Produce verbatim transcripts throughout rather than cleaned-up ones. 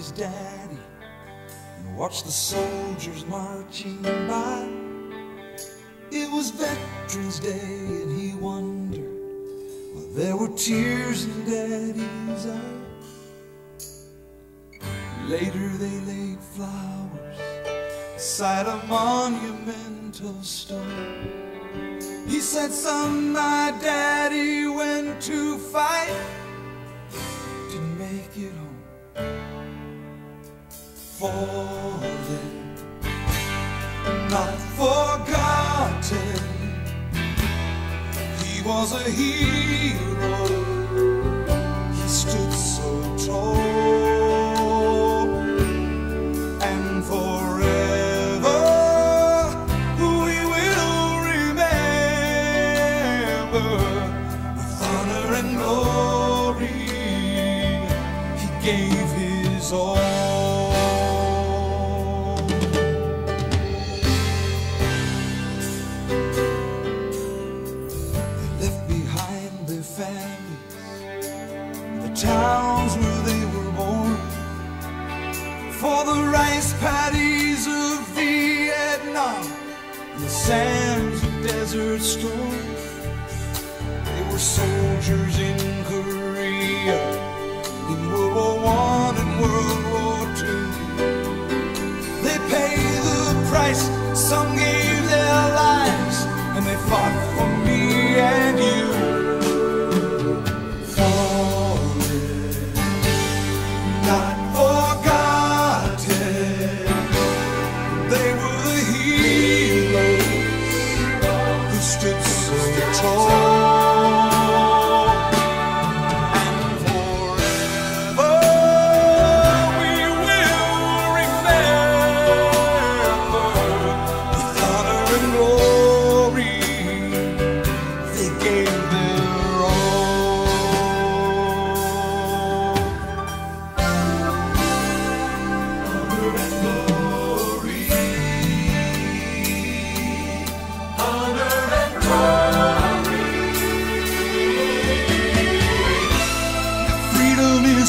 his daddy and watched the soldiers marching by. It was Veterans Day and he wondered, well, there were tears in Daddy's eyes. Later they laid flowers beside a monumental stone. He said, son, my daddy went to fight, didn't make it home. Fallen, not forgotten, he was a hero, he stood so tall, and forever we will remember with honor and glory, he gave his all. Towns where they were born, for the rice paddies of Vietnam, the sands of Desert Storm. They were soldiers in Korea, in World War One and World War Two. They paid the price, some gave their lives, and they fought for me and you.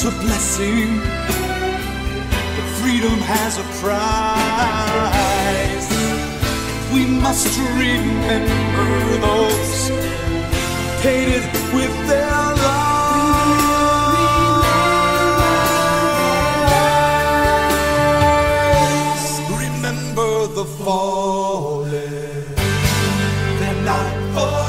A blessing, but freedom has a price. We must remember those who paid it with their lives. Remember the fallen, they're not fallen.